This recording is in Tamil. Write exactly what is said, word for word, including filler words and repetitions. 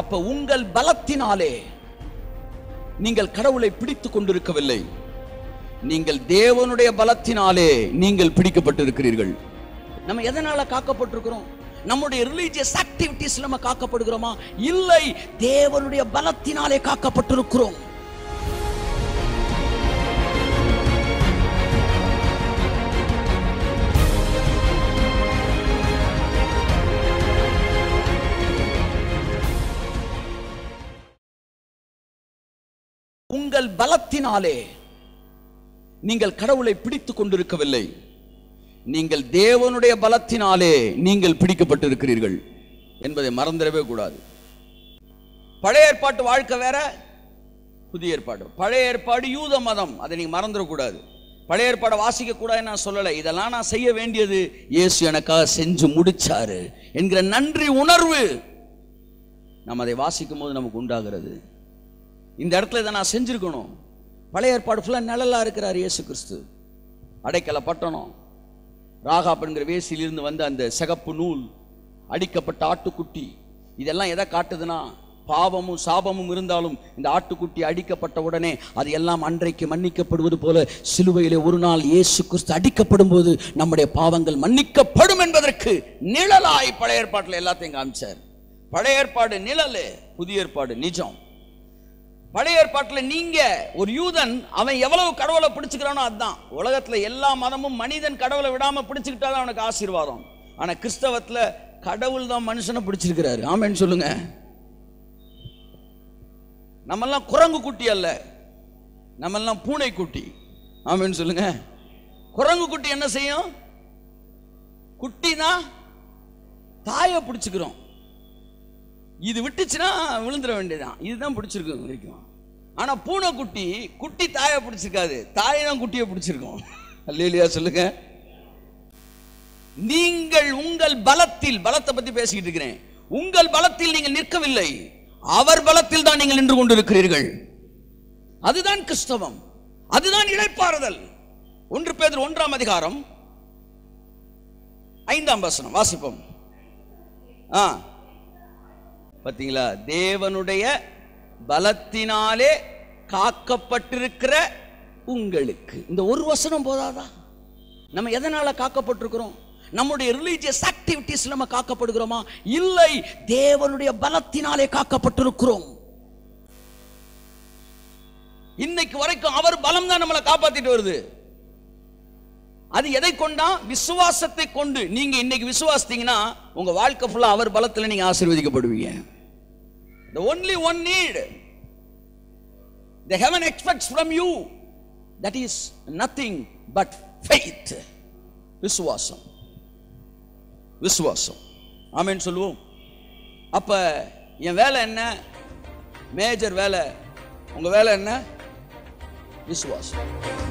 அப்ப உங்கள் பலத்தினாலே நீங்கள் கடவுளை பிடித்துக் கொண்டிருக்கவில்லை, நீங்கள் தேவனுடைய பலத்தினாலே நீங்கள் பிடிக்கப்பட்டிருக்கிறீர்கள். நம்ம எதனால காக்கப்பட்டிருக்கிறோம்? நம்முடைய ரிலீஜியஸ் ஆக்டிவிட்டிஸ் நம்ம காக்கப்படுகிறோமா? இல்லை, தேவனுடைய பலத்தினாலே காக்கப்பட்டிருக்கிறோம். உங்கள் பலத்தினாலே நீங்கள் கடவுளை பிடித்துக் கொண்டிருக்கவில்லை, நீங்கள் தேவனுடைய பலத்தினாலே நீங்கள் பிடிக்கப்பட்டிருக்கிறீர்கள் என்பதை மறந்துடவே கூடாது. பழைய ஏற்பாட்டு வாழ்க்கை வேற, புதிய ஏற்பாடு. பழைய ஏற்பாடு யூத மதம், அதை நீங்கள் மறந்துடக்கூடாது. பழைய ஏற்பாடு வாசிக்க கூடாதுன்னு நான் சொல்லலை. இதெல்லாம் நான் செய்ய வேண்டியது, இயேசு எனக்காக செஞ்சு முடிச்சாரு என்கிற நன்றி உணர்வு நாம் அதை வாசிக்கும் போது நமக்கு உண்டாகிறது. இந்த இடத்துல இதை நான் செஞ்சுருக்கணும். பழைய ஏற்பாடு ஃபுல்லாக நிழலாக இருக்கிறார் இயேசு கிறிஸ்து. அடைக்கல பட்டணம், ராகாப் என்கிற வேசியிலிருந்து வந்த அந்த சிகப்பு நூல், அடிக்கப்பட்ட ஆட்டுக்குட்டி, இதெல்லாம் எதை காட்டுதுன்னா, பாவமும் சாபமும் இருந்தாலும் இந்த ஆட்டுக்குட்டி அடிக்கப்பட்ட உடனே அது எல்லாம் அன்றைக்கு மன்னிக்கப்படுவது போல, சிலுவையிலே ஒரு நாள் இயேசு கிறிஸ்து அடிக்கப்படும் போது நம்முடைய பாவங்கள் மன்னிக்கப்படும் என்பதற்கு நிழலாய் பழைய ஏற்பாட்டில் எல்லாத்தையும் காமிச்சார். பழைய ஏற்பாடு நிழலு, புதிய ஏற்பாடு நிஜம். பழைய ஏற்பாட்டில் நீங்க ஒரு யூதன், அவன் எவ்வளவு கடவுளை பிடிச்சுக்கிறானோ அதுதான். உலகத்தில் எல்லா மதமும் மனிதன் கடவுளை விடாமல் பிடிச்சுக்கிட்டாதான் அவனுக்கு ஆசீர்வாதம். ஆனால் கிறிஸ்தவத்தில் கடவுள் தான் மனுஷனை பிடிச்சிருக்கிறாரு. ஆமேன்னு சொல்லுங்க. நம்மெல்லாம் குரங்கு குட்டி அல்ல, நம்மெல்லாம் பூனை குட்டி. ஆமேன்னு சொல்லுங்க. குரங்கு குட்டி என்ன செய்யும்? குட்டி தான் தாயை பிடிச்சுக்கிறோம். இது விட்டுச்சுன்னா விழுந்துட வேண்டியதான். இதுதான் பிடிச்சிருக்கு வரைக்கும். ஆனா பூனைக்குட்டி குட்டி தாயை பிடிச்சிருக்காது, தாயை தான் குட்டியை பிடிச்சிருக்கோம். அல்லேலூயா சொல்லுங்க. நீங்கள் உங்கள் பலத்தில், பலத்தை பத்தி பேசிக்கிட்டு இருக்கிறேன், உங்கள் பலத்தில் நீங்கள் நிற்கவில்லை, அவர் பலத்தில் தான் நீங்கள் நின்று கொண்டிருக்கிறீர்கள். அதுதான் கிறிஸ்தவம், அதுதான் இளைப்பாறுதல். ஒன்று பேதுரு ஒன்றாம் அதிகாரம் ஐந்தாம் வசனம் வாசிப்போம். ஆ பார்த்தீங்களா? தேவனுடைய பலத்தினாலே காக்கப்பட்டிருக்கிற உங்களுக்கு. இந்த ஒரு வசனம் போதாதா? நம்ம எதனால காக்கப்பட்டிருக்கிறோம்? நம்முடைய ரிலீஜியஸ் ஆக்டிவிட்டிஸ் நம்ம காக்கப்படுகிறோமா? இல்லை, தேவனுடைய பலத்தினாலே காக்கப்பட்டிருக்கிறோம். இன்னைக்கு வரைக்கும் அவர் பலம் தான் நம்மளை காப்பாத்திட்டு வருது. அது எதை கொண்டா? விசுவாசத்தை கொண்டு. நீங்க இன்னைக்கு விசுவாசித்தீங்கன்னா உங்க வாழ்க்கை ஃபுல்லா அவர் பலத்தில் நீங்க ஆசீர்வதிக்கப்படுவீங்க. The only one need the heaven expects from you, that is nothing but faith. விசுவாசம், விசுவாசம். ஆமென் சொல்லுவோம். அப்ப என் வேலை என்ன? மேஜர் வேலை. உங்க வேலை என்ன? விசுவாசம்.